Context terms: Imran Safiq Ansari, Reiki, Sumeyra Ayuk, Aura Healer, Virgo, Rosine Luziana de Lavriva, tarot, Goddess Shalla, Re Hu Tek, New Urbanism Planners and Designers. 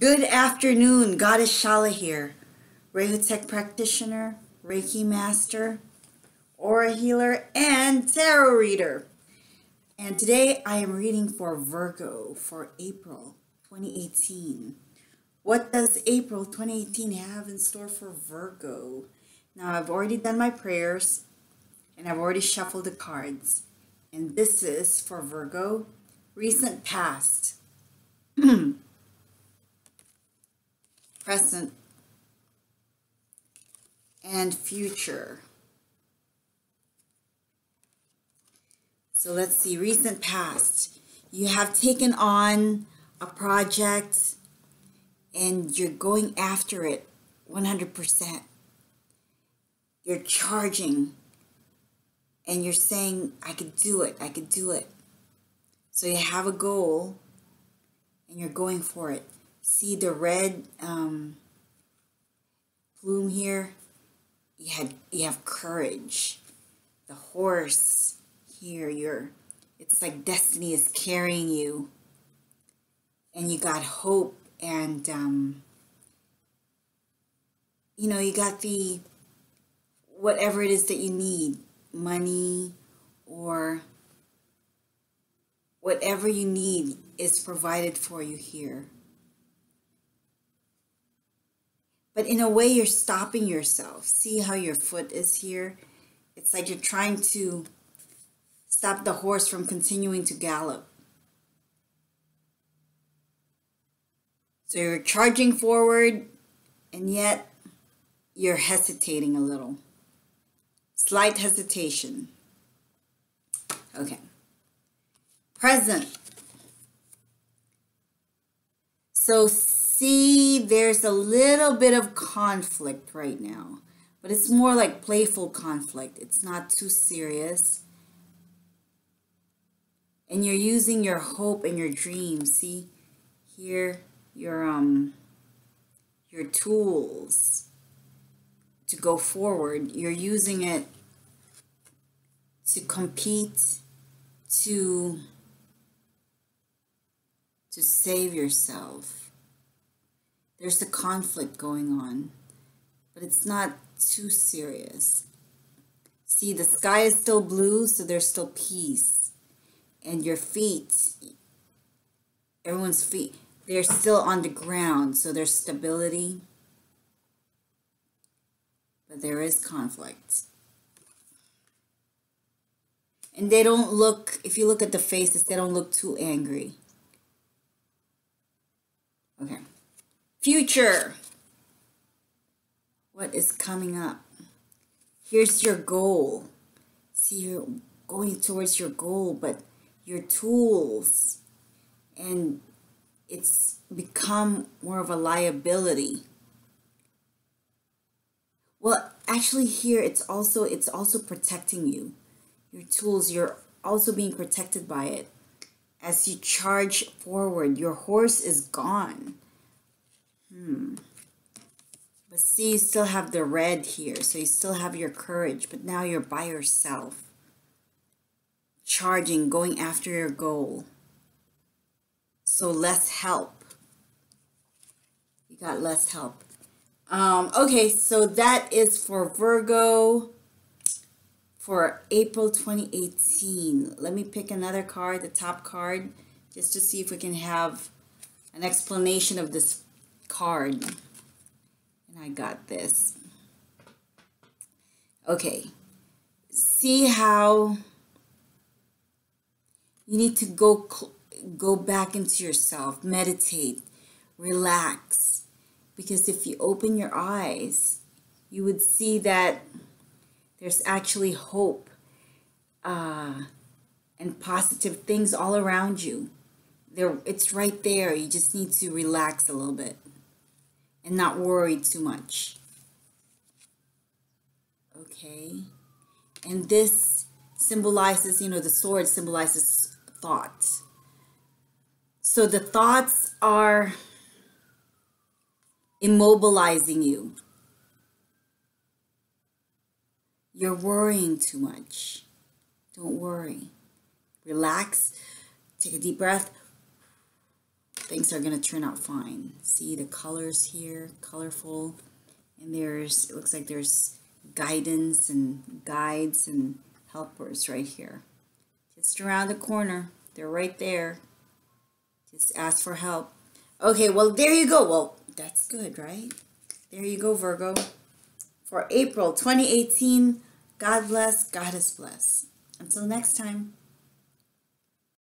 Good afternoon, Goddess Shalla here, Re Hu Tek practitioner, Reiki master, Aura healer, and tarot reader. And today I am reading for Virgo for April 2018. What does April 2018 have in store for Virgo? Now I've already done my prayers and I've already shuffled the cards. And this is for Virgo, recent past. Present and future. So let's see, recent past. You have taken on a project and you're going after it 100%. You're charging and you're saying, I could do it, I could do it. So you have a goal and you're going for it. See the red plume here? You have courage. The horse here, it's like destiny is carrying you. And you got hope and you know, you got the whatever it is that you need, money or whatever you need is provided for you here. But in a way, you're stopping yourself. See how your foot is here? It's like you're trying to stop the horse from continuing to gallop. So you're charging forward, and yet you're hesitating a little. Slight hesitation. Okay. Present. So see, there's a little bit of conflict right now, but it's more like playful conflict. It's not too serious. And you're using your hope and your dreams. See, here, your tools to go forward. You're using it to compete, to save yourself. There's a conflict going on, but it's not too serious. See, the sky is still blue, so there's still peace. And your feet, everyone's feet, they're still on the ground, so there's stability. But there is conflict. And they don't look, if you look at the faces, they don't look too angry. Okay. Future. What is coming up? Here's your goal. See, you're going towards your goal, but your tools, and it's become more of a liability. Well, actually here it's also protecting you. Your tools, you're also being protected by it. As you charge forward, your horse is gone. But see, you still have the red here, so you still have your courage, but now you're by yourself. Charging, going after your goal. So less help. You got less help. Okay, so that is for Virgo for April 2018. Let me pick another card, the top card, just to see if we can have an explanation of this card. And I got this. Okay. See how you need to go back into yourself, meditate, relax, because if you open your eyes, you would see that there's actually hope and positive things all around you. There, it's right there. You just need to relax a little bit. And not worry too much. Okay. And this symbolizes, you know, the sword symbolizes thought. So the thoughts are immobilizing you. You're worrying too much. Don't worry. Relax. Take a deep breath. things are going to turn out fine. See the colors here, colorful. And there's, it looks like there's guidance and guides and helpers right here. Just around the corner. They're right there. Just ask for help. Okay, well, there you go. Well, that's good, right? There you go, Virgo. For April 2018, God bless, Goddess bless. Until next time.